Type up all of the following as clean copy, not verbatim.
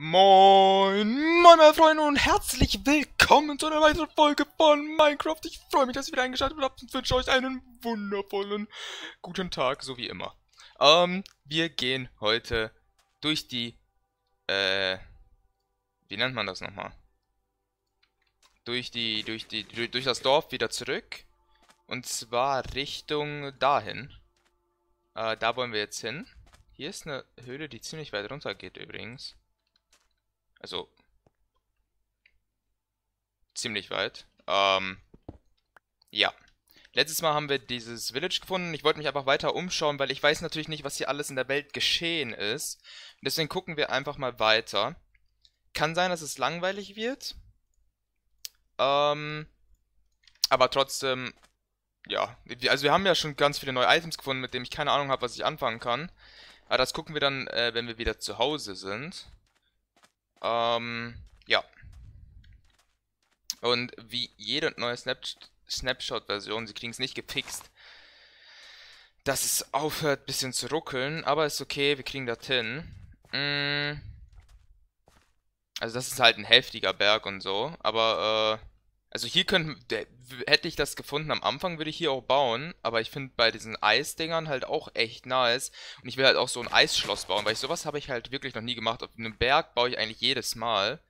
Moin meine Freunde und herzlich willkommen zu einer weiteren Folge von Minecraft. Ich freue mich, dass ihr wieder eingeschaltet habt und wünsche euch einen wundervollen guten Tag, so wie immer. Wir gehen heute durch die, wie nennt man das nochmal? Durch das Dorf wieder zurück. Und zwar Richtung dahin. Da wollen wir jetzt hin. Hier ist eine Höhle, die ziemlich weit runter geht übrigens. Also, ziemlich weit. Ja. Letztes Mal haben wir dieses Village gefunden. Ich wollte mich einfach weiter umschauen, weil ich weiß natürlich nicht, was hier alles in der Welt geschehen ist. Und deswegen gucken wir einfach mal weiter. Kann sein, dass es langweilig wird. Aber trotzdem, ja. Also wir haben ja schon ganz viele neue Items gefunden, mit denen ich keine Ahnung habe, was ich anfangen kann. Aber das gucken wir dann, wenn wir wieder zu Hause sind. Ja. Und wie jede neue Snapshot-Version, sie kriegen es nicht gefixt, dass es aufhört, ein bisschen zu ruckeln. Aber ist okay, wir kriegen das hin. Also das ist halt ein heftiger Berg und so. Aber, also hier könnten, hätte ich das gefunden am Anfang, würde ich hier auch bauen. Aber ich finde bei diesen Eisdingern halt auch echt nice. Und ich will halt auch so ein Eisschloss bauen, weil sowas habe ich halt wirklich noch nie gemacht. Auf einem Berg baue ich eigentlich jedes Mal.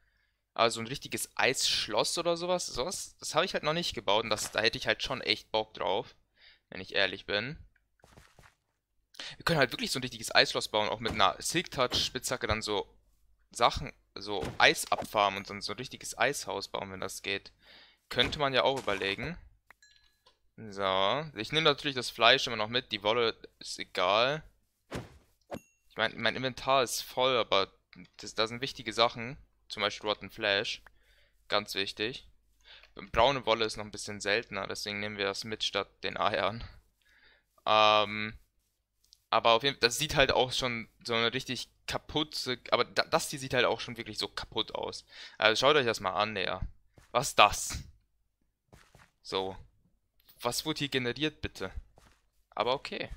Also ein richtiges Eisschloss oder sowas. Das habe ich halt noch nicht gebaut. Und da hätte ich halt schon echt Bock drauf, wenn ich ehrlich bin. Wir können halt wirklich so ein richtiges Eisschloss bauen. Auch mit einer Silk Touch Spitzhacke dann so Sachen, so Eis abfarmen und dann so ein richtiges Eishaus bauen, wenn das geht. Könnte man ja auch überlegen. So. Ich nehme natürlich das Fleisch immer noch mit. Die Wolle ist egal. Ich meine, mein Inventar ist voll, aber da sind wichtige Sachen. Zum Beispiel Rotten Flash. Ganz wichtig. Braune Wolle ist noch ein bisschen seltener, deswegen nehmen wir das mit statt den Eiern. Aber auf jeden Fall, das sieht halt auch schon so eine richtig kaputte... Aber das hier sieht halt auch schon wirklich so kaputt aus. Also schaut euch das mal an, näher. Was ist das? So. Was wurde hier generiert, bitte? Aber okay.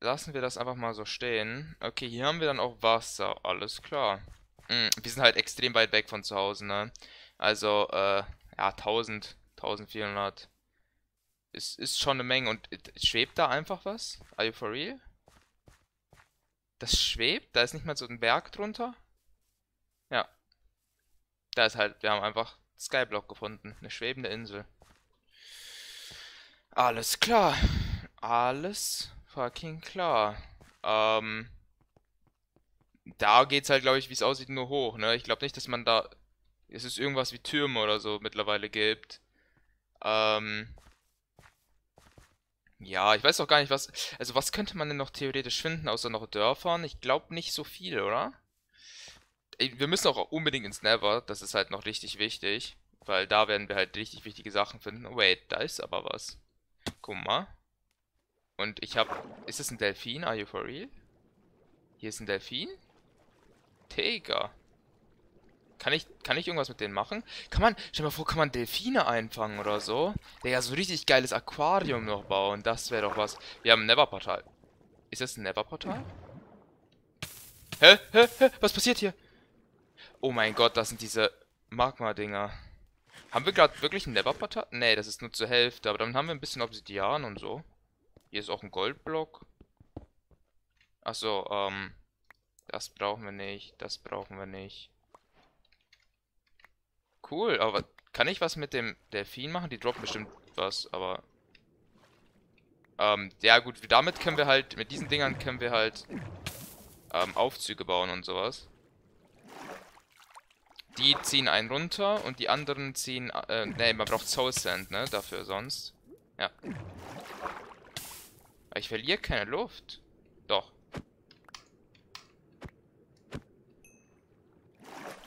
Lassen wir das einfach mal so stehen. Okay, hier haben wir dann auch Wasser. Alles klar. Wir sind halt extrem weit weg von zu Hause, ne? Also, ja, 1000, 1400. Ist schon eine Menge. Und schwebt da einfach was? Are you for real? Das schwebt? Da ist nicht mal so ein Berg drunter? Ja. Da ist halt, wir haben einfach Skyblock gefunden. Eine schwebende Insel. Alles klar. Alles fucking klar. Da geht's halt, glaube ich, wie es aussieht, nur hoch, ne? Ich glaube nicht, dass man da... Es ist irgendwas wie Türme oder so mittlerweile gibt. Ja, ich weiß auch gar nicht, was... Also was könnte man denn noch theoretisch finden, außer noch Dörfern? Ich glaube nicht so viel, oder? Wir müssen auch unbedingt ins Nether, das ist halt noch richtig wichtig, weil da werden wir halt richtig wichtige Sachen finden. Oh, wait, da ist aber was. Guck mal. Und ich habe... Ist das ein Delfin? Are you for real? Hier ist ein Delfin? Tiger. Kann ich irgendwas mit denen machen? Kann man... Stell dir mal vor, kann man Delfine einfangen oder so? Ja, so ein richtig geiles Aquarium noch bauen, das wäre doch was. Wir haben ein Nether-Portal. Ist das ein Nether-Portal? Hä? Hä? Hä? Was passiert hier? Oh mein Gott, das sind diese Magma-Dinger. Haben wir gerade wirklich ein Nether-Portal? Nee, das ist nur zur Hälfte. Aber dann haben wir ein bisschen Obsidian und so. Hier ist auch ein Goldblock. Achso, das brauchen wir nicht. Das brauchen wir nicht. Cool, aber kann ich was mit dem Delfin machen? Die droppen bestimmt was, aber... ja gut, damit können wir halt... Mit diesen Dingern können wir halt... Aufzüge bauen und sowas. Die ziehen einen runter und die anderen ziehen... ne, man braucht Soul Sand, ne? Dafür sonst. Ja. Aber ich verliere keine Luft. Doch.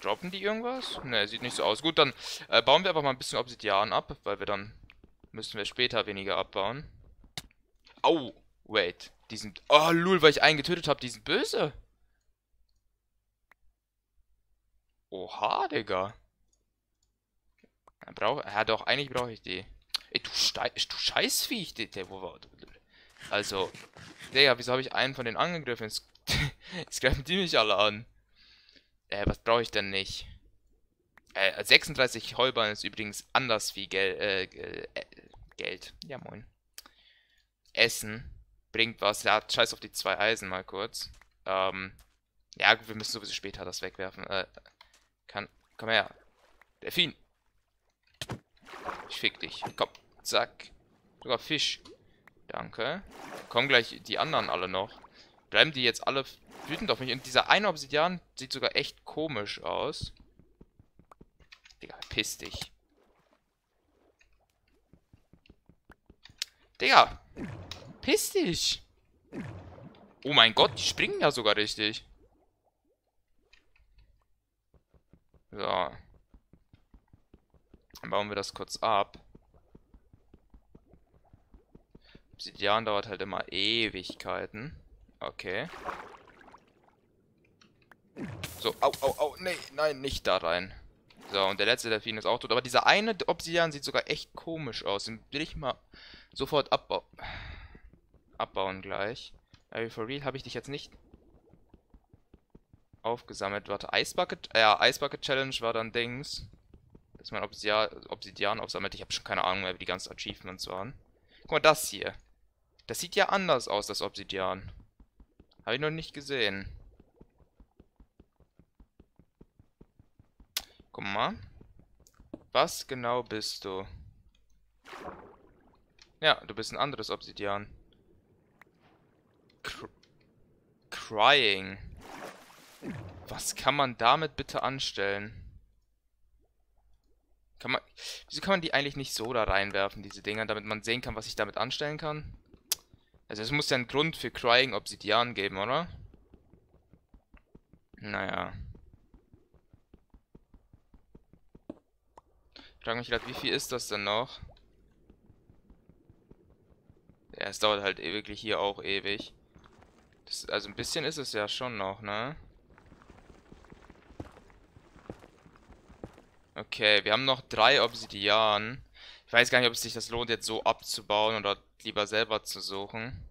Droppen die irgendwas? Ne, sieht nicht so aus. Gut, dann bauen wir einfach mal ein bisschen Obsidian ab, weil wir dann... Müssen wir später weniger abbauen. Au! Wait. Die sind... Oh, lul, weil ich einen getötet habe. Die sind böse. Oha, Digga. Ja, doch, eigentlich brauche ich die. Ey, du Scheißviech. Also, Digga, wieso habe ich einen von denen angegriffen? Ist Jetzt greifen die mich alle an. Was brauche ich denn nicht? 36 Heuballen ist übrigens anders wie Geld. Ja, moin. Essen. Bringt was. Ja, scheiß auf die 2 Eisen mal kurz. Ja, gut, wir müssen sowieso später das wegwerfen. Komm her. Delfin. Ich fick dich. Komm. Zack. Sogar Fisch. Danke. Kommen gleich die anderen alle noch. Bleiben die jetzt alle wütend auf mich. Und dieser eine Obsidian sieht sogar echt komisch aus. Digga, piss dich. Digga. Piss dich. Oh mein Gott, die springen ja sogar richtig. So. Dann bauen wir das kurz ab. Obsidian dauert halt immer Ewigkeiten. Okay. So, au, nee, nein, nicht da rein. So, und der letzte Delfin ist auch tot. Aber dieser eine Obsidian sieht sogar echt komisch aus. Den will ich mal sofort abbauen gleich. For real habe ich dich jetzt nicht aufgesammelt. Warte, Eisbucket? Ja, Eisbucket Challenge war dann Dings. Dass man Obsidian aufsammelt. Ich habe schon keine Ahnung mehr, wie die ganzen Achievements waren. Guck mal, das hier. Das sieht ja anders aus, das Obsidian. Habe ich noch nicht gesehen. Guck mal. Was genau bist du? Ja, du bist ein anderes Obsidian. Crying. Was kann man damit bitte anstellen? Wieso kann man die eigentlich nicht so da reinwerfen, diese Dinger, damit man sehen kann, was ich damit anstellen kann? Also es muss ja einen Grund für Crying Obsidian geben, oder? Naja. Ich frage mich gerade, wie viel ist das denn noch? Ja, es dauert halt wirklich hier auch ewig. Das, also ein bisschen ist es ja schon noch, ne? Okay, wir haben noch 3 Obsidian. Ich weiß gar nicht, ob es sich das lohnt, jetzt so abzubauen oder lieber selber zu suchen.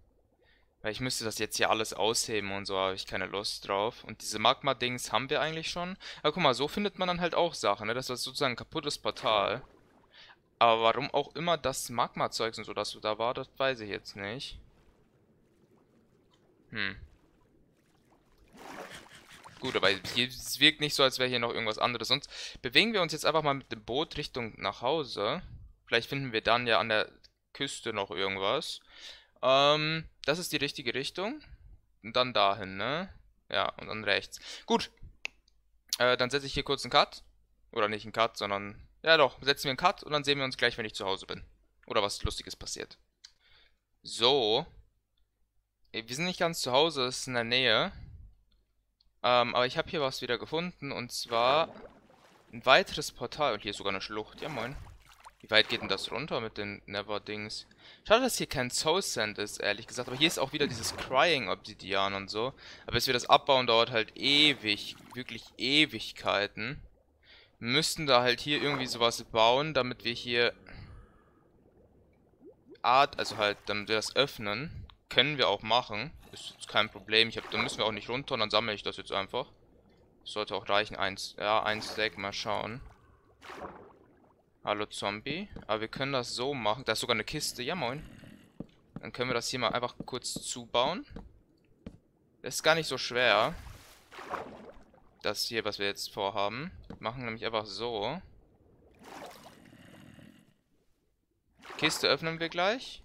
Weil ich müsste das jetzt hier alles ausheben und so, habe ich keine Lust drauf. Und diese Magma-Dings haben wir eigentlich schon. Aber guck mal, so findet man dann halt auch Sachen, ne? Das ist sozusagen ein kaputtes Portal. Aber warum auch immer das Magma-Zeugs und so, dass du da war, das weiß ich jetzt nicht. Gut, aber es wirkt nicht so, als wäre hier noch irgendwas anderes. Sonst bewegen wir uns jetzt einfach mal mit dem Boot Richtung nach Hause. Vielleicht finden wir dann ja an der Küste noch irgendwas. Das ist die richtige Richtung. Und dann dahin, ne? Ja, und dann rechts. Gut. Dann setze ich hier kurz einen Cut. Oder nicht einen Cut, sondern... Ja doch, setzen wir einen Cut und dann sehen wir uns gleich, wenn ich zu Hause bin. Oder was Lustiges passiert. So. Wir sind nicht ganz zu Hause, es ist in der Nähe. Aber ich habe hier was wieder gefunden. Und zwar ein weiteres Portal. Und hier ist sogar eine Schlucht. Ja moin. Wie weit geht denn das runter mit den Never-Dings? Schade, dass hier kein Soul Sand ist, ehrlich gesagt. Aber hier ist auch wieder dieses Crying Obsidian und so. Aber bis wir das abbauen, dauert halt ewig. Wirklich Ewigkeiten. Müssten da halt hier irgendwie sowas bauen, damit wir hier damit wir das öffnen. Können wir auch machen. Ist jetzt kein Problem. Da müssen wir auch nicht runter und dann sammle ich das jetzt einfach. Das sollte auch reichen. Ein Stack, mal schauen. Hallo Zombie. Aber wir können das so machen. Da ist sogar eine Kiste. Ja moin. Dann können wir das hier mal einfach kurz zubauen. Das ist gar nicht so schwer. Das hier, was wir jetzt vorhaben. Machen nämlich einfach so. Kiste öffnen wir gleich.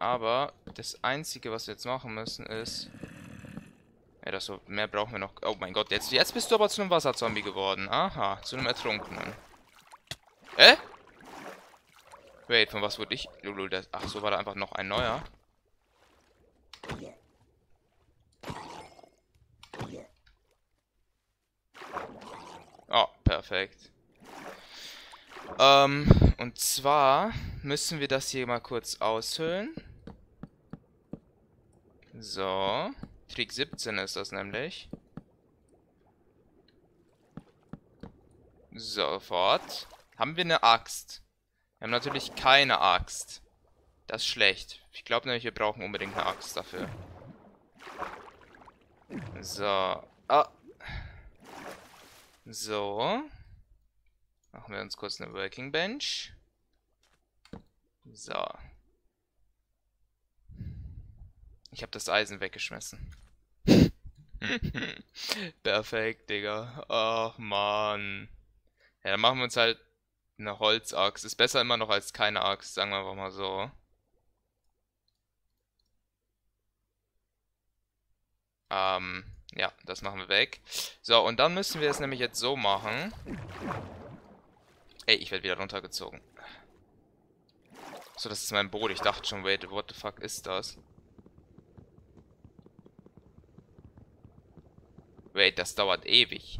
Aber das Einzige, was wir jetzt machen müssen, ist... Ja, das so, mehr brauchen wir noch... Oh mein Gott, jetzt bist du aber zu einem Wasserzombie geworden. Aha, zu einem Ertrunkenen. Wait, von was wurde ich... Ach, so war da einfach noch ein neuer. Oh, perfekt. Und zwar müssen wir das hier mal kurz aushöhlen. So. Trick 17 ist das nämlich. Sofort. Haben wir eine Axt? Wir haben natürlich keine Axt. Das ist schlecht. Ich glaube nämlich, wir brauchen unbedingt eine Axt dafür. So. Ah. So. Machen wir uns kurz eine Working Bench. So. Ich habe das Eisen weggeschmissen. Perfekt, Digga. Ach, Mann. Ja, dann machen wir uns halt eine Holzaxt. Ist besser immer noch als keine Axt, sagen wir einfach mal so. Ja, das machen wir weg. So, und dann müssen wir es nämlich jetzt so machen. Ey, ich werde wieder runtergezogen. So, das ist mein Boot. Ich dachte schon, wait, what the fuck ist das? Wait, das dauert ewig.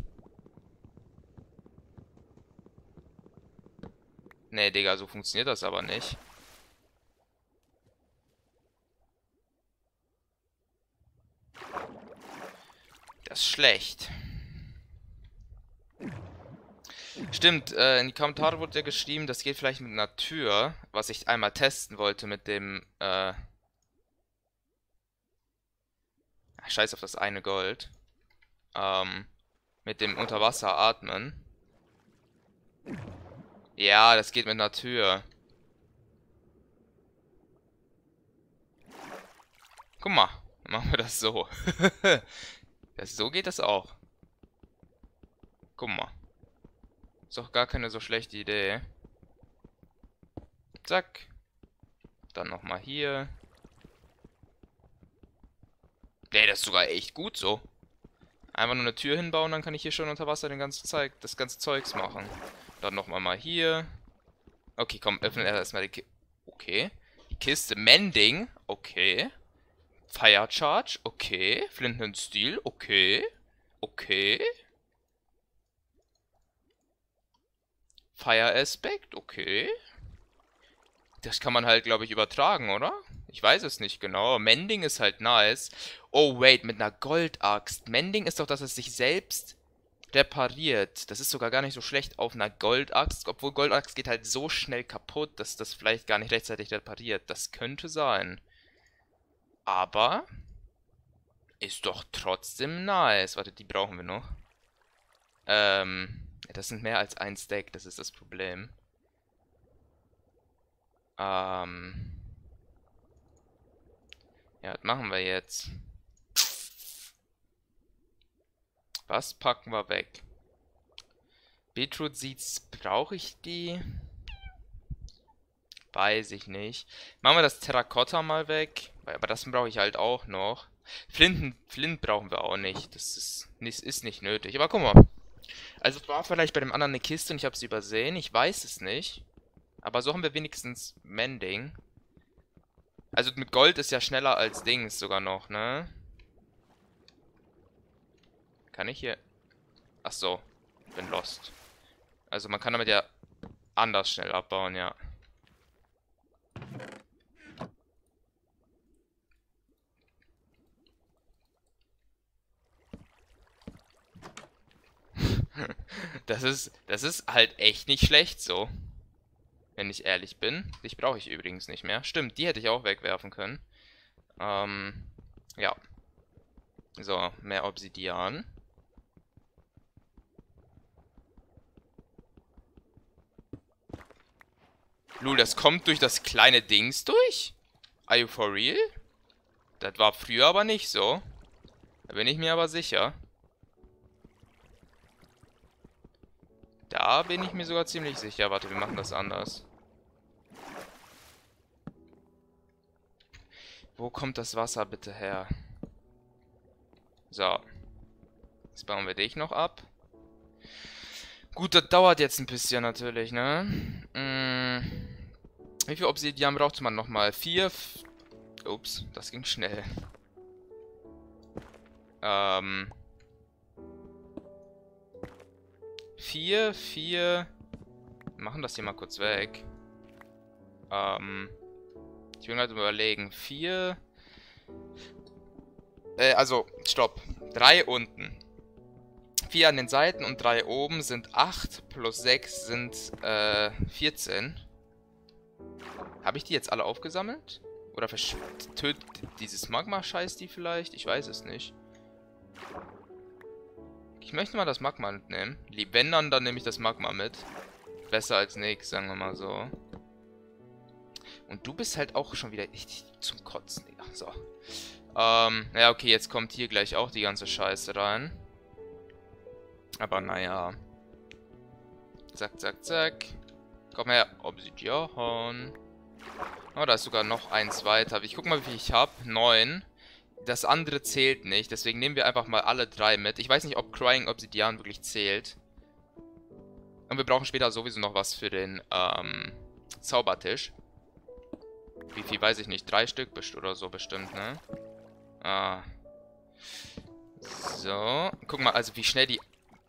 Nee, Digga, so funktioniert das aber nicht. Das ist schlecht. Stimmt, in die Kommentare wurde ja geschrieben, das geht vielleicht mit einer Tür, was ich einmal testen wollte mit dem, Scheiß auf das eine Gold. Mit dem Unterwasser atmen. Ja, das geht mit einer Tür. Guck mal, machen wir das so. So geht das auch. Guck mal. Ist doch gar keine so schlechte Idee. Zack. Dann nochmal hier. Nee, das ist sogar echt gut so. Einfach nur eine Tür hinbauen, dann kann ich hier schon unter Wasser den ganzen das ganze Zeugs machen. Dann nochmal mal hier. Okay, komm, öffnen erstmal die Kiste. Okay. Die Kiste. Mending. Okay. Fire Charge. Okay. Flint and Steel. Okay. Okay. Fire Aspect. Okay. Das kann man halt, glaube ich, übertragen, oder? Ich weiß es nicht genau. Mending ist halt nice. Oh, wait, mit einer Goldaxt. Mending ist doch, dass es sich selbst repariert. Das ist sogar gar nicht so schlecht auf einer Goldaxt. Obwohl Goldaxt geht halt so schnell kaputt, dass das vielleicht gar nicht rechtzeitig repariert. Das könnte sein. Aber ist doch trotzdem nice. Warte, die brauchen wir noch. Das sind mehr als ein Stack. Das ist das Problem. Ja, was machen wir jetzt? Was packen wir weg? Beetroot Seeds, brauche ich die? Weiß ich nicht. Machen wir das Terrakotta mal weg. Aber das brauche ich halt auch noch. Flint brauchen wir auch nicht. Das ist nicht nötig. Aber guck mal. Also es war vielleicht bei dem anderen eine Kiste und ich habe sie übersehen. Ich weiß es nicht. Aber so haben wir wenigstens Mending. Also mit Gold ist ja schneller als Dings sogar noch, ne? Kann ich hier... Ach so, bin lost. Also man kann damit ja anders schnell abbauen, ja. Das ist halt echt nicht schlecht so. Wenn ich ehrlich bin. Dich brauche ich übrigens nicht mehr. Stimmt, die hätte ich auch wegwerfen können. Ja. So, mehr Obsidian. Lul, das kommt durch das kleine Dings durch? Are you for real? Das war früher aber nicht so. Da bin ich mir aber sicher. Da bin ich mir sogar ziemlich sicher. Warte, wir machen das anders. Wo kommt das Wasser bitte her? So. Jetzt bauen wir dich noch ab. Gut, das dauert jetzt ein bisschen natürlich, ne? Wie viel Obsidian braucht man nochmal? 4. Ups, das ging schnell. Machen das hier mal kurz weg. Ich will gerade überlegen. 4. Also, stopp. 3 unten. 4 an den Seiten und 3 oben sind 8. Plus 6 sind 14. Habe ich die jetzt alle aufgesammelt? Oder tötet dieses Magma-Scheiß die vielleicht? Ich weiß es nicht. Ich möchte mal das Magma mitnehmen. Wenn dann nehme ich das Magma mit. Besser als nichts, sagen wir mal so. Und du bist halt auch schon wieder richtig zum Kotzen, Digga. So. Ja, okay, jetzt kommt hier gleich auch die ganze Scheiße rein. Aber naja. Zack, zack, zack. Komm her, Obsidian. Oh, da ist sogar noch eins weiter. Ich guck mal, wie viel ich habe. 9. Das andere zählt nicht, deswegen nehmen wir einfach mal alle 3 mit. Ich weiß nicht, ob Crying Obsidian wirklich zählt. Und wir brauchen später sowieso noch was für den Zaubertisch. Wie viel weiß ich nicht. 3 Stück oder so bestimmt, ne? Ah. So. Guck mal, also wie schnell die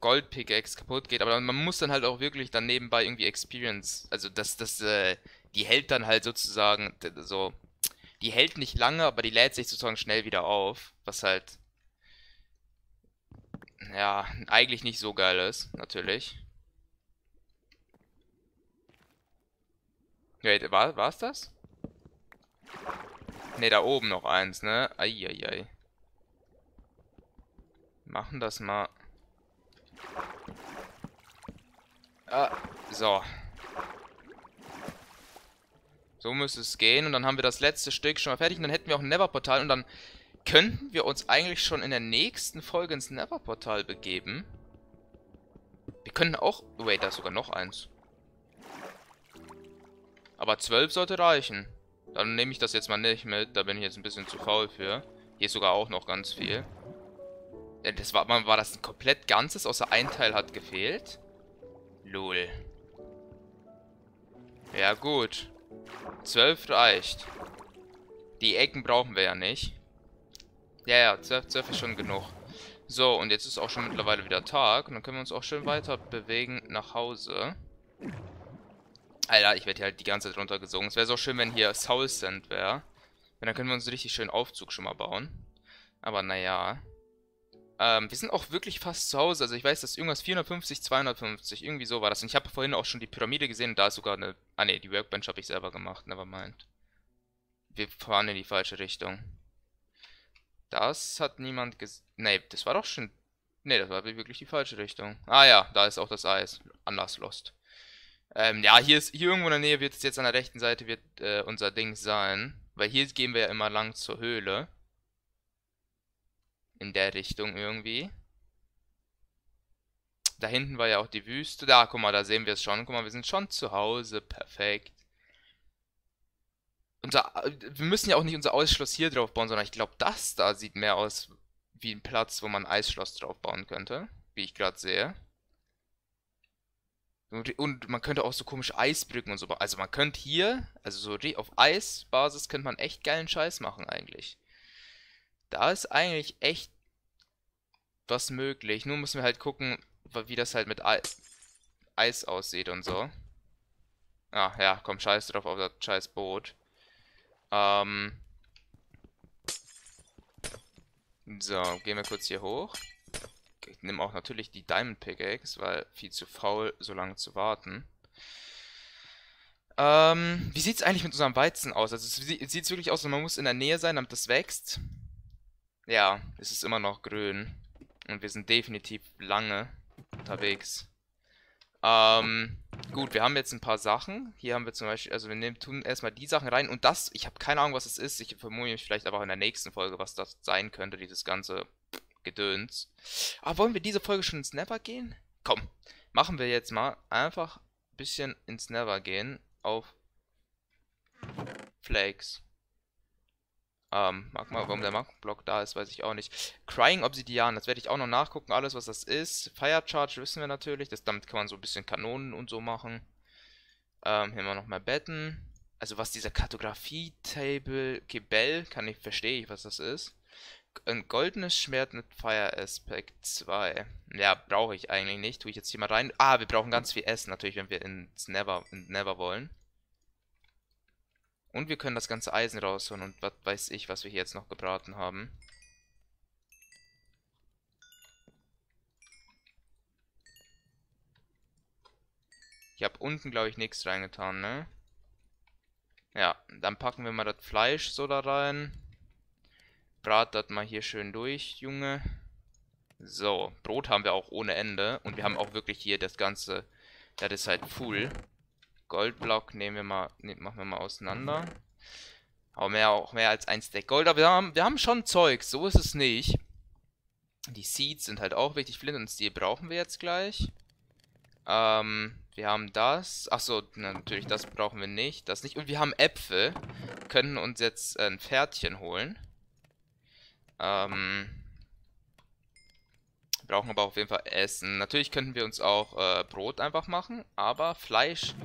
Gold-Pickaxe kaputt geht. Aber man muss dann halt auch wirklich dann nebenbei irgendwie Experience... Also die hält dann halt sozusagen so... Die hält nicht lange, aber die lädt sich sozusagen schnell wieder auf. Was halt... Ja, eigentlich nicht so geil ist, natürlich. Wait, war's das? Ne, da oben noch eins, ne? Eieiei. Machen das mal. Ah, so. So müsste es gehen. Und dann haben wir das letzte Stück schon mal fertig. Und dann hätten wir auch ein Nether-Portal. Und dann könnten wir uns eigentlich schon in der nächsten Folge ins Nether-Portal begeben. Wir können auch... Wait, da ist sogar noch eins. Aber 12 sollte reichen. Dann nehme ich das jetzt mal nicht mit. Da bin ich jetzt ein bisschen zu faul für. Hier ist sogar auch noch ganz viel. War das ein komplett ganzes, außer ein Teil hat gefehlt? Lol. Ja gut. 12 reicht. Die Ecken brauchen wir ja nicht. Ja, 12 ist schon genug. So, und jetzt ist auch schon mittlerweile wieder Tag. Und dann können wir uns auch schön weiter bewegen nach Hause. Alter, ich werde hier halt die ganze Zeit runtergesogen. Es wäre so schön, wenn hier Soul Sand wäre. Dann können wir uns einen richtig schönen Aufzug schon mal bauen. Aber naja. Wir sind auch wirklich fast zu Hause. Also ich weiß, dass irgendwas 450, 250, irgendwie so war das. Und ich habe vorhin auch schon die Pyramide gesehen. Und da ist sogar eine... Ah ne, die Workbench habe ich selber gemacht. Nevermind. Wir fahren in die falsche Richtung. Das hat niemand gesehen. Ne, das war doch schon... Ne, das war wirklich die falsche Richtung. Ah ja, da ist auch das Eis. Anders lost. Ja, hier irgendwo in der Nähe wird es jetzt an der rechten Seite wird unser Ding sein. Weil hier gehen wir ja immer lang zur Höhle. In der Richtung irgendwie. Da hinten war ja auch die Wüste. Da, guck mal, da sehen wir es schon. Guck mal, wir sind schon zu Hause. Perfekt. Wir müssen ja auch nicht unser Eisschloss hier drauf bauen, sondern ich glaube, das da sieht mehr aus wie ein Platz, wo man ein Eisschloss drauf bauen könnte. Wie ich gerade sehe. Und man könnte auch so komische Eisbrücken und so bauen. Also man könnte hier, also so auf Eisbasis könnte man echt geilen Scheiß machen eigentlich. Da ist eigentlich echt was möglich. Nur müssen wir halt gucken, wie das halt mit Eis aussieht und so. Ah ja, komm, scheiß drauf auf das scheiß Boot. So, gehen wir kurz hier hoch. Ich nehme auch natürlich die Diamond Pickaxe, weil viel zu faul, so lange zu warten. Wie sieht es eigentlich mit unserem Weizen aus? Also es sieht wirklich aus, man muss in der Nähe sein, damit das wächst. Ja, es ist immer noch grün. Und wir sind definitiv lange unterwegs. Gut, wir haben jetzt ein paar Sachen. Hier haben wir zum Beispiel, also tun erstmal die Sachen rein. Und das, ich habe keine Ahnung, was das ist. Ich vermute mich vielleicht aber auch in der nächsten Folge, was das sein könnte, dieses ganze... Gedöns. Aber wollen wir diese Folge schon ins Nether gehen? Komm, machen wir jetzt mal einfach ein bisschen ins Nether gehen auf Flakes. Mag mal, warum der Markenblock da ist, weiß ich auch nicht. Crying Obsidian, das werde ich auch noch nachgucken, alles was das ist. Fire Charge wissen wir natürlich, damit kann man so ein bisschen Kanonen und so machen. Hier haben wir nochmal Betten. Also was dieser Kartografie-Table, Gebell, verstehe ich, was das ist. Ein goldenes Schwert mit Fire Aspect 2. Ja, brauche ich eigentlich nicht. Tue ich jetzt hier mal rein. Ah, wir brauchen ganz viel Essen natürlich, wenn wir ins Nether wollen. Und wir können das ganze Eisen rausholen. Und was weiß ich, was wir hier jetzt noch gebraten haben. Ich habe unten, glaube ich, nichts reingetan, ne? Ja, dann packen wir mal das Fleisch so da rein. Brat das mal hier schön durch, Junge. So, Brot haben wir auch ohne Ende. Und wir haben auch wirklich hier das Ganze. Das ist halt full. Goldblock nehmen wir mal, machen wir mal auseinander. Auch mehr als ein Stack Gold. Aber wir haben schon Zeug, so ist es nicht. Die Seeds sind halt auch wichtig. Flint und Steel brauchen wir jetzt gleich. Wir haben das. Achso, natürlich, das brauchen wir nicht. Das nicht. Und wir haben Äpfel. Können uns jetzt ein Pferdchen holen. Brauchen aber auf jeden Fall Essen. Natürlich könnten wir uns auch Brot einfach machen, aber Fleisch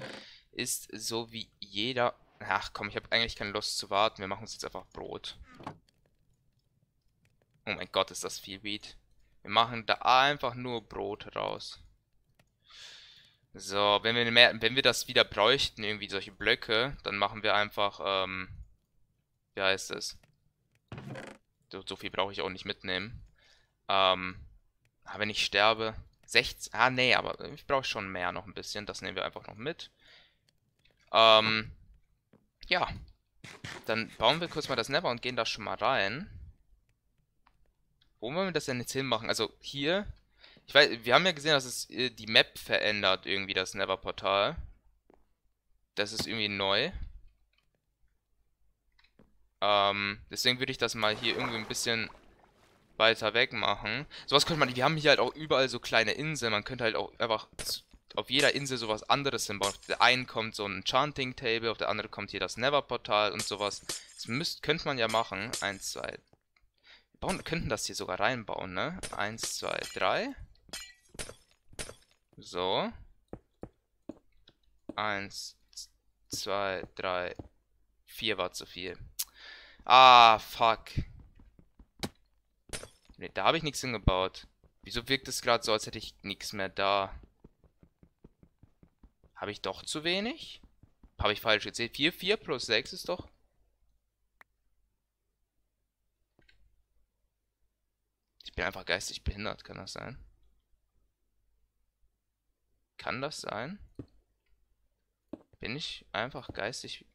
ist so wie jeder... Ach komm, ich habe eigentlich keine Lust zu warten. Wir machen uns jetzt einfach Brot. Oh mein Gott, ist das viel Wheat. Wir machen da einfach nur Brot raus. So, wenn wir das wieder bräuchten, irgendwie solche Blöcke, dann machen wir einfach, wie heißt es? So viel brauche ich auch nicht mitnehmen. Wenn ich sterbe, 16, nee, aber ich brauche schon mehr noch ein bisschen. Das nehmen wir einfach noch mit. Ja. Dann bauen wir kurz mal das Nether und gehen da schon mal rein. Wo wollen wir das denn jetzt hinmachen? Also hier, ich weiß, wir haben ja gesehen, dass es die Map verändert, irgendwie das Nether-Portal. Das ist irgendwie neu. Deswegen würde ich das mal hier irgendwie ein bisschen... weiter weg machen. Sowas könnte man, wir haben hier halt auch überall so kleine Inseln, man könnte halt auch einfach auf jeder Insel sowas anderes hinbauen. Auf der einen kommt so ein Enchanting Table, auf der anderen kommt hier das Nether-Portal und sowas. Das könnte man ja machen. 1, 2. Wir könnten das hier sogar reinbauen, ne? 1, 2, 3. So. 1, 2, 3, 4 war zu viel. Ah, fuck. Ne, da habe ich nichts hingebaut. Wieso wirkt es gerade so, als hätte ich nichts mehr da? Habe ich doch zu wenig? Habe ich falsch gezählt? 4, 4 plus 6 ist doch... Ich bin einfach geistig behindert, kann das sein? Kann das sein? Bin ich einfach geistig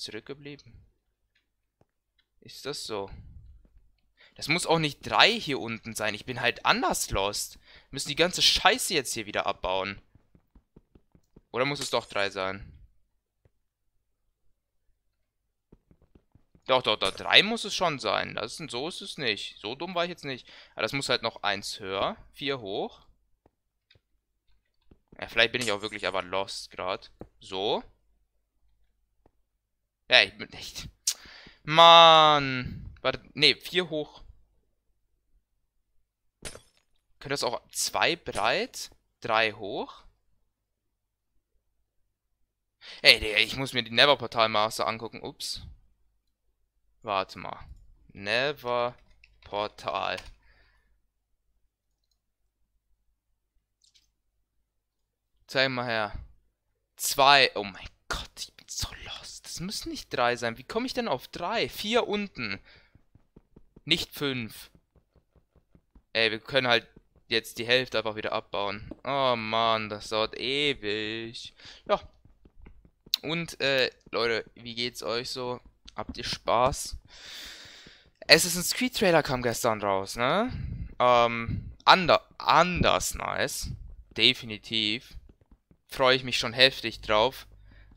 zurückgeblieben? Ist das so? Es muss auch nicht 3 hier unten sein. Ich bin halt anders lost. Wir müssen die ganze Scheiße jetzt hier wieder abbauen. Oder muss es doch 3 sein? Doch. 3 muss es schon sein. Das ist, so ist es nicht. So dumm war ich jetzt nicht. Aber das muss halt noch 1 höher. 4 hoch. Ja, vielleicht bin ich auch wirklich aber lost gerade. So. Ja, ich bin echt... Mann. Warte, nee, 4 hoch. Könnte das auch 2 breit, 3 hoch? Ey, ich muss mir die Nether-Portal-Maße angucken. Ups. Warte mal. Nether-Portal. Zeig mal her. 2. Oh mein Gott, ich bin so lost. Das müssen nicht 3 sein. Wie komme ich denn auf 3? 4 unten. Nicht 5. Ey, wir können halt jetzt die Hälfte einfach wieder abbauen. Oh Mann, das dauert ewig. Ja. Und, Leute, wie geht's euch so? Habt ihr Spaß? Assassin's Creed Trailer kam gestern raus, ne? Anders nice. Definitiv. Freue ich mich schon heftig drauf.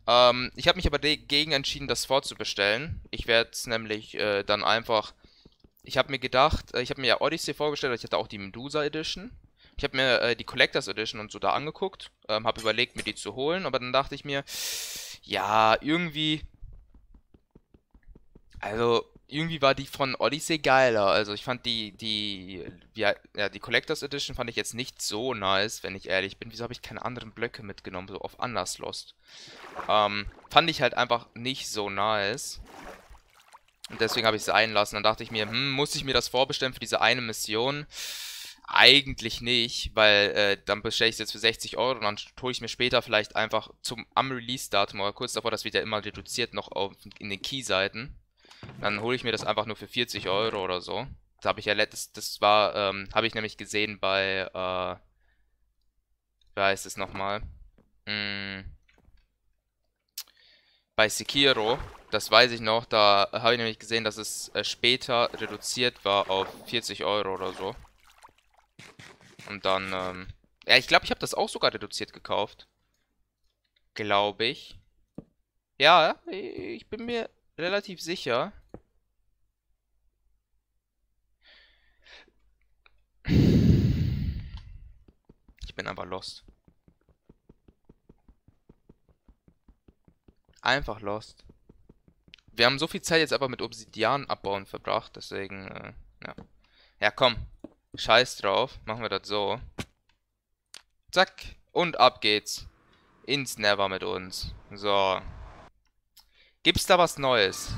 Ich habe mich aber dagegen entschieden, das vorzubestellen. Ich werde es nämlich dann einfach... Ich habe mir gedacht, ich habe mir ja Odyssey vorgestellt, ich hatte auch die Medusa Edition. Ich habe mir die Collectors Edition und so da angeguckt, habe überlegt, mir die zu holen, aber dann dachte ich mir, ja, irgendwie, also irgendwie war die von Odyssey geiler. Also ich fand die Collectors Edition fand ich jetzt nicht so nice, wenn ich ehrlich bin. Wieso habe ich keine anderen Blöcke mitgenommen, so auf Anders Lost? Fand ich halt einfach nicht so nice. Und deswegen habe ich sie einlassen. Dann dachte ich mir, muss ich mir das vorbestellen für diese eine Mission? Eigentlich nicht, weil dann bestelle ich es jetzt für 60 € und dann tue ich mir später vielleicht einfach am Release-Datum oder kurz davor, das wird ja immer reduziert noch in den Key-Seiten. Dann hole ich mir das einfach nur für 40 € oder so. Das habe ich ja letztes, das war, habe ich nämlich gesehen bei, wie heißt es nochmal? Bei Sekiro, das weiß ich noch, da habe ich nämlich gesehen, dass es später reduziert war auf 40 € oder so. Und dann, ja, ich glaube, ich habe das auch sogar reduziert gekauft. Glaube ich. Ja, ich bin mir relativ sicher. Ich bin aber lost. Einfach lost. Wir haben so viel Zeit jetzt aber mit Obsidian abbauen verbracht, deswegen, ja. Ja, komm. Scheiß drauf. Machen wir das so. Zack. Und ab geht's. Ins Nether mit uns. So. Gibt's da was Neues?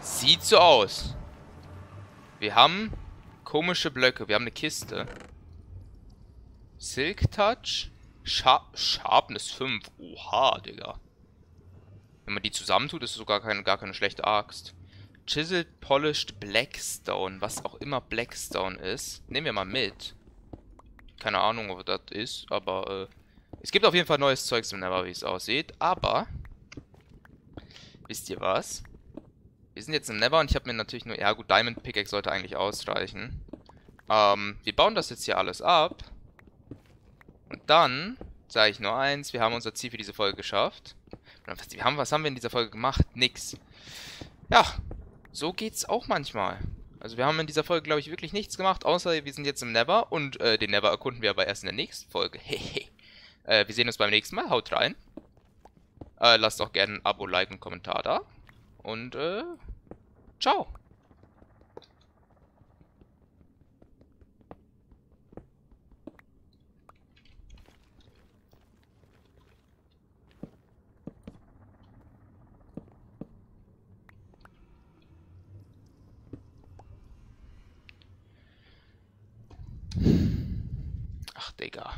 Sieht so aus. Wir haben komische Blöcke. Wir haben eine Kiste. Silk Touch. Sharpness 5. Oha, Digga. Wenn man die zusammentut, ist es sogar gar keine schlechte Axt. Chiseled Polished Blackstone. Was auch immer Blackstone ist. Nehmen wir mal mit. Keine Ahnung, ob das ist, aber es gibt auf jeden Fall neues Zeugs im Nether, wie es aussieht. Aber, wisst ihr was? Wir sind jetzt im Nether und ich habe mir natürlich nur... Ja gut, Diamond Pickaxe sollte eigentlich ausreichen. Wir bauen das jetzt hier alles ab. Und dann sage ich nur eins, wir haben unser Ziel für diese Folge geschafft. Was haben wir in dieser Folge gemacht? Nix. Ja, so geht's auch manchmal. Also wir haben in dieser Folge, glaube ich, wirklich nichts gemacht, außer wir sind jetzt im Nether und den Nether erkunden wir aber erst in der nächsten Folge. Hehe. Wir sehen uns beim nächsten Mal. Haut rein. Lasst auch gerne ein Abo, Like und Kommentar da. Und ciao. Digga.